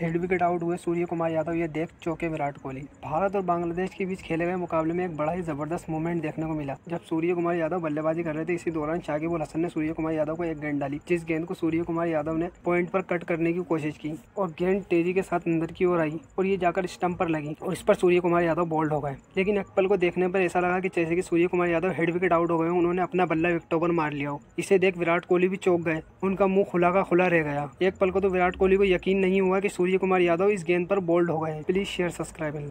Head wicket out हुए सूर्य कुमार यादव, ये देख चौके विराट कोहली। भारत और बांग्लादेश के बीच खेले गए मुकाबले में एक बड़ा ही ज़बरदस्त मूवमेंट देखने को मिला। जब सूर्य कुमार यादव बल्लेबाजी कर रहे थे, इसी दौरान शाकिबल हसन ने सूर्य कुमार यादव को एक गेंद डाली, जिस गेंद को सूर्य कुमार यादव ने पॉइंट पर कट करने की कोशिश की और गेंद तेजी के साथ अंदर की ओर आई और ये जाकर स्टंप पर लगी और इस पर सूर्य कुमार यादव बोल्ड हो गए। लेकिन एक पल को देखने पर ऐसा लगा कि जैसे कि Surya Kumar Yadav head wicket out हो गए, उन्होंने अपना बल्ला विकेट पर मार लिया हो। इसे देख विराट कोहली भी चौंक गए, उनका मुंह खुला का खुला रह गया। एक पल को तो विराट कोहली को यकीन नहीं हुआ कि सूर्य कुमार यादव इस गेंद पर बोल्ड हो गए। Please share subscribe.